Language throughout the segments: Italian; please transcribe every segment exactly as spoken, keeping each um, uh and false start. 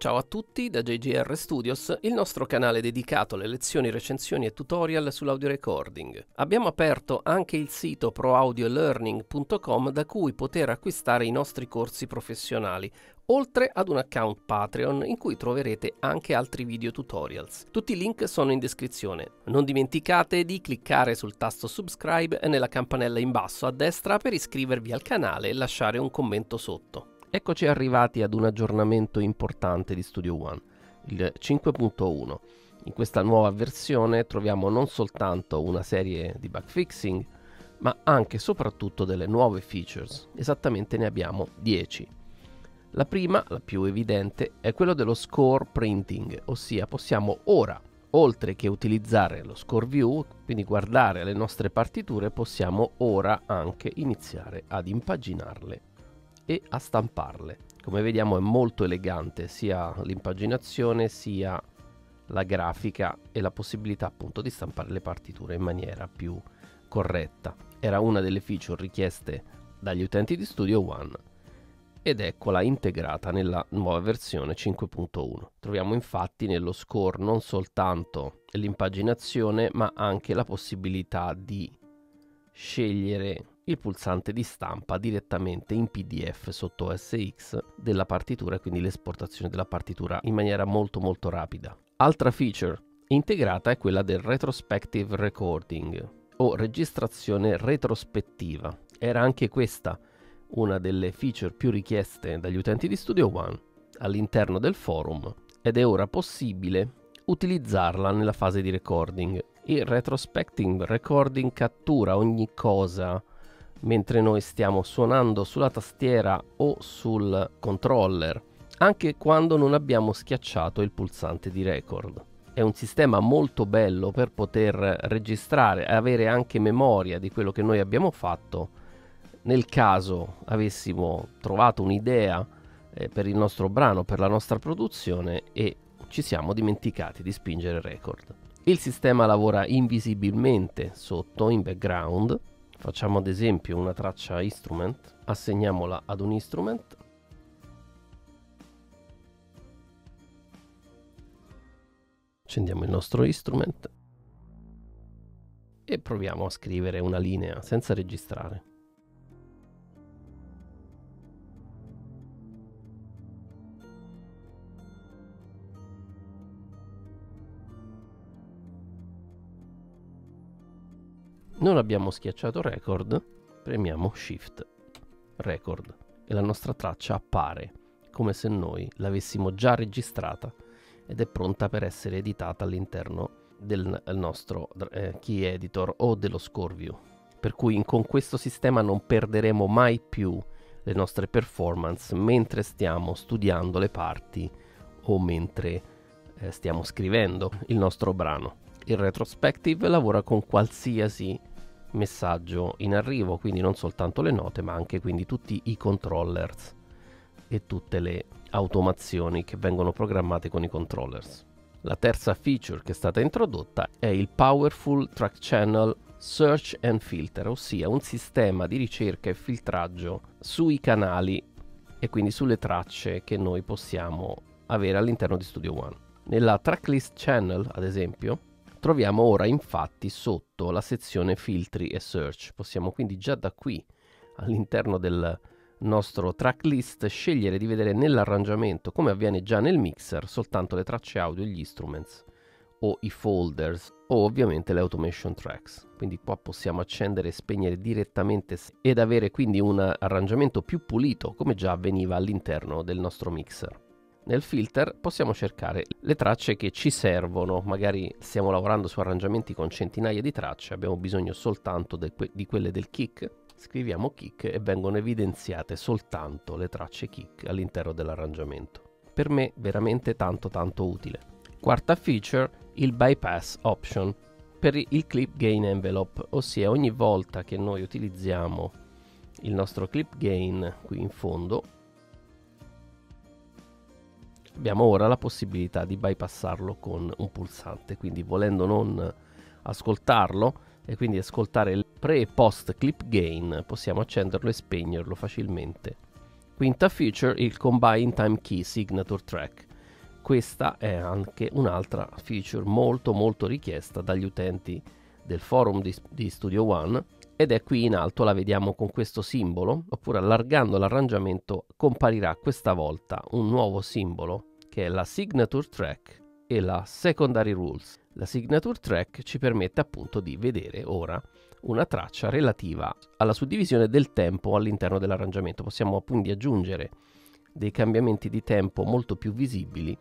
Ciao a tutti da J G R Studios, il nostro canale dedicato alle lezioni, recensioni e tutorial sull'audio recording. Abbiamo aperto anche il sito pro audio learning punto com da cui poter acquistare i nostri corsi professionali, oltre ad un account Patreon in cui troverete anche altri video tutorials. Tutti i link sono in descrizione. Non dimenticate di cliccare sul tasto subscribe e nella campanella in basso a destra per iscrivervi al canale e lasciare un commento sotto. Eccoci arrivati ad un aggiornamento importante di Studio One, il cinque punto uno. In questa nuova versione troviamo non soltanto una serie di bug fixing, ma anche e soprattutto delle nuove features. Esattamente ne abbiamo dieci. La prima, la più evidente, è quella dello score printing, ossia possiamo ora, oltre che utilizzare lo score view, quindi guardare le nostre partiture, possiamo ora anche iniziare ad impaginarle e a stamparle. Come vediamo è molto elegante sia l'impaginazione sia la grafica e la possibilità appunto di stampare le partiture in maniera più corretta. Era una delle feature richieste dagli utenti di Studio One ed eccola integrata nella nuova versione cinque punto uno. Troviamo infatti nello score non soltanto l'impaginazione ma anche la possibilità di scegliere il pulsante di stampa direttamente in P D F sotto S X della partitura, quindi l'esportazione della partitura in maniera molto molto rapida. Altra feature integrata è quella del Retrospective Recording o registrazione retrospettiva. Era anche questa una delle feature più richieste dagli utenti di Studio One all'interno del forum ed è ora possibile utilizzarla nella fase di recording. Il Retrospective Recording cattura ogni cosa mentre noi stiamo suonando sulla tastiera o sul controller, anche quando non abbiamo schiacciato il pulsante di record. È un sistema molto bello per poter registrare e avere anche memoria di quello che noi abbiamo fatto nel caso avessimo trovato un'idea eh, per il nostro brano, per la nostra produzione e ci siamo dimenticati di spingere record. Il sistema lavora invisibilmente sotto in background. Facciamo ad esempio una traccia instrument, assegniamola ad un instrument . Accendiamo il nostro instrument e proviamo a scrivere una linea senza registrare . Non abbiamo schiacciato record, premiamo shift record e la nostra traccia appare come se noi l'avessimo già registrata ed è pronta per essere editata all'interno del nostro eh, key editor o dello score view, per cui con questo sistema non perderemo mai più le nostre performance mentre stiamo studiando le parti o mentre eh, stiamo scrivendo il nostro brano. Il retrospective lavora con qualsiasi messaggio in arrivo, quindi non soltanto le note ma anche quindi tutti i controllers e tutte le automazioni che vengono programmate con i controllers. La terza feature che è stata introdotta è il Powerful Track Channel Search and Filter, ossia un sistema di ricerca e filtraggio sui canali e quindi sulle tracce che noi possiamo avere all'interno di Studio One. Nella Tracklist Channel, ad esempio, troviamo ora infatti sotto la sezione filtri e search. Possiamo quindi già da qui all'interno del nostro tracklist scegliere di vedere nell'arrangiamento, come avviene già nel mixer, soltanto le tracce audio, gli instruments o i folders o ovviamente le automation tracks. Quindi qua possiamo accendere e spegnere direttamente ed avere quindi un arrangiamento più pulito come già avveniva all'interno del nostro mixer. Nel filter possiamo cercare le tracce che ci servono, magari stiamo lavorando su arrangiamenti con centinaia di tracce, abbiamo bisogno soltanto de que- di quelle del kick, scriviamo kick e vengono evidenziate soltanto le tracce kick all'interno dell'arrangiamento. Per me veramente tanto tanto utile. Quarta feature, il bypass option per il clip gain envelope, ossia ogni volta che noi utilizziamo il nostro clip gain qui in fondo, abbiamo ora la possibilità di bypassarlo con un pulsante, quindi volendo non ascoltarlo e quindi ascoltare il pre e post clip gain possiamo accenderlo e spegnerlo facilmente. Quinta feature, il Combine Time Key Signature Track, Questa è anche un'altra feature molto molto richiesta dagli utenti del forum di, di Studio One, ed è qui in alto, la vediamo con questo simbolo, oppure allargando l'arrangiamento comparirà questa volta un nuovo simbolo che è la Signature Track e la Secondary Rules. La Signature Track ci permette appunto di vedere ora una traccia relativa alla suddivisione del tempo all'interno dell'arrangiamento. Possiamo quindi aggiungere dei cambiamenti di tempo molto più visibili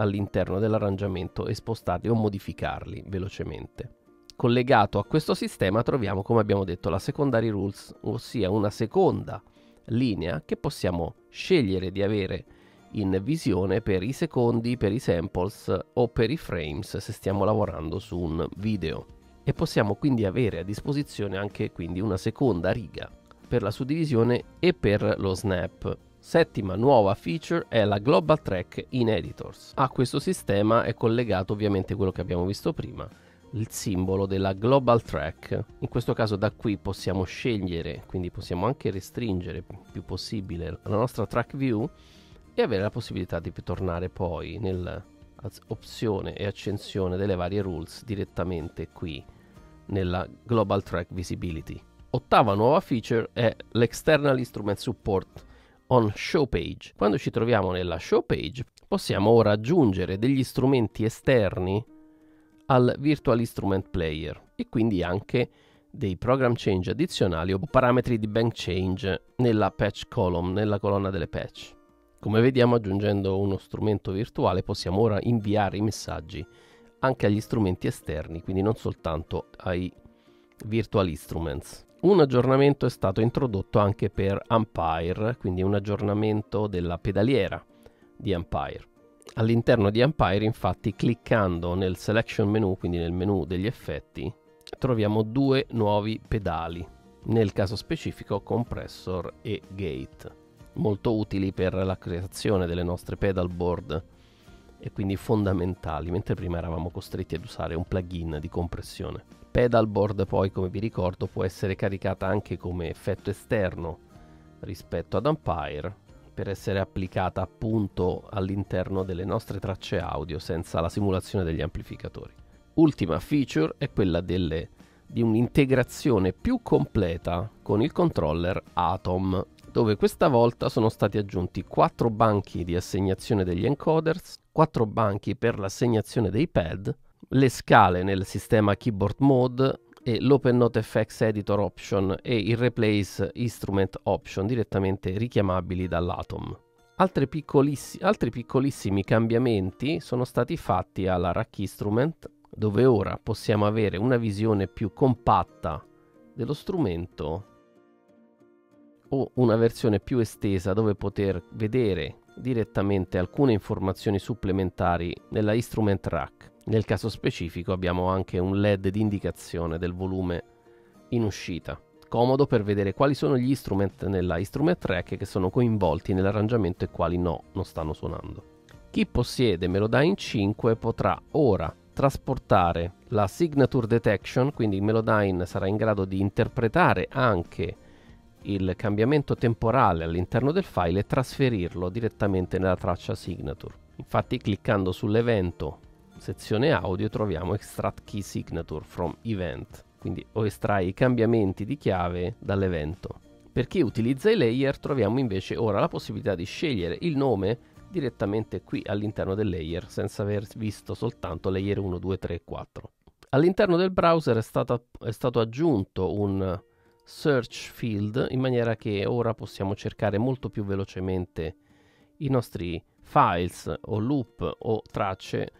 all'interno dell'arrangiamento e spostarli o modificarli velocemente. Collegato a questo sistema troviamo, come abbiamo detto, la Secondary Rules, ossia una seconda linea che possiamo scegliere di avere in visione per i secondi, per i samples o per i frames se stiamo lavorando su un video, e possiamo quindi avere a disposizione anche quindi una seconda riga per la suddivisione e per lo snap. Settima nuova feature è la Global Track in Editors. A questo sistema è collegato ovviamente quello che abbiamo visto prima, il simbolo della Global Track. In questo caso da qui possiamo scegliere, quindi possiamo anche restringere più possibile la nostra track view e avere la possibilità di tornare poi nell'opzione e accensione delle varie rules direttamente qui nella Global Track Visibility. Ottava nuova feature è l'External Instrument Support on show page. Quando ci troviamo nella show page possiamo ora aggiungere degli strumenti esterni al virtual instrument player e quindi anche dei program change addizionali o parametri di bank change nella patch column, nella colonna delle patch. Come vediamo, aggiungendo uno strumento virtuale possiamo ora inviare i messaggi anche agli strumenti esterni, quindi non soltanto ai virtual instruments. Un aggiornamento è stato introdotto anche per Ampire, quindi un aggiornamento della pedaliera di Ampire. All'interno di Ampire, infatti, cliccando nel selection menu, quindi nel menu degli effetti, troviamo due nuovi pedali, nel caso specifico Compressor e Gate, molto utili per la creazione delle nostre pedalboard e quindi fondamentali, mentre prima eravamo costretti ad usare un plugin di compressione. Pedalboard poi, come vi ricordo, può essere caricata anche come effetto esterno rispetto ad Ampire per essere applicata appunto all'interno delle nostre tracce audio senza la simulazione degli amplificatori. Ultima feature è quella delle, di un'integrazione più completa con il controller Atom, dove questa volta sono stati aggiunti quattro banchi di assegnazione degli encoders, quattro banchi per l'assegnazione dei pad, le scale nel sistema keyboard mode e l'open note effects editor option e il replace instrument option direttamente richiamabili dall'Atom. Altri piccoliss- altri piccolissimi cambiamenti sono stati fatti alla Rack Instrument, dove ora possiamo avere una visione più compatta dello strumento o una versione più estesa dove poter vedere direttamente alcune informazioni supplementari nella Instrument Rack. Nel caso specifico abbiamo anche un led di indicazione del volume in uscita, comodo per vedere quali sono gli instrument nella Instrument Rack che sono coinvolti nell'arrangiamento e quali no, non stanno suonando. Chi possiede Melodyne cinque potrà ora trasportare la Signature Detection, quindi Melodyne sarà in grado di interpretare anche il cambiamento temporale all'interno del file e trasferirlo direttamente nella traccia Signature. Infatti, cliccando sull'evento sezione audio troviamo Extract Key Signature from Event, quindi o estrai i cambiamenti di chiave dall'evento. Per chi utilizza i layer troviamo invece ora la possibilità di scegliere il nome direttamente qui all'interno del layer senza aver visto soltanto layer uno, due, tre e quattro. All'interno del browser è stato, è stato aggiunto un search field in maniera che ora possiamo cercare molto più velocemente i nostri files o loop o tracce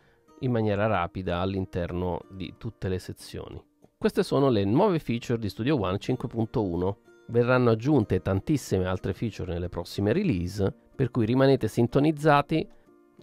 in maniera rapida all'interno di tutte le sezioni. Queste sono le nuove feature di Studio One cinque punto uno. Verranno aggiunte tantissime altre feature nelle prossime release, per cui rimanete sintonizzati.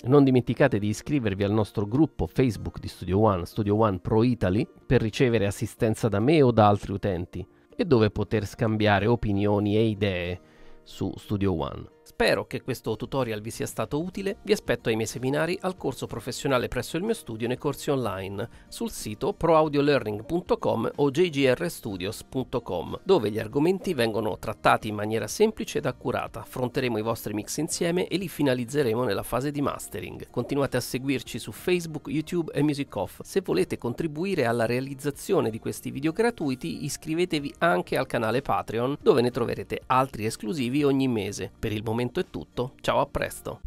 Non dimenticate di iscrivervi al nostro gruppo Facebook di Studio One, Studio One Pro Italy, per ricevere assistenza da me o da altri utenti e dove poter scambiare opinioni e idee su Studio One. Spero che questo tutorial vi sia stato utile, vi aspetto ai miei seminari, al corso professionale presso il mio studio e nei corsi online, sul sito pro audio learning punto com o j g r studios punto com, dove gli argomenti vengono trattati in maniera semplice ed accurata, affronteremo i vostri mix insieme e li finalizzeremo nella fase di mastering. Continuate a seguirci su Facebook, YouTube e MusicOff. Se volete contribuire alla realizzazione di questi video gratuiti, iscrivetevi anche al canale Patreon, dove ne troverete altri esclusivi ogni mese. Per il momento è tutto, ciao, a presto!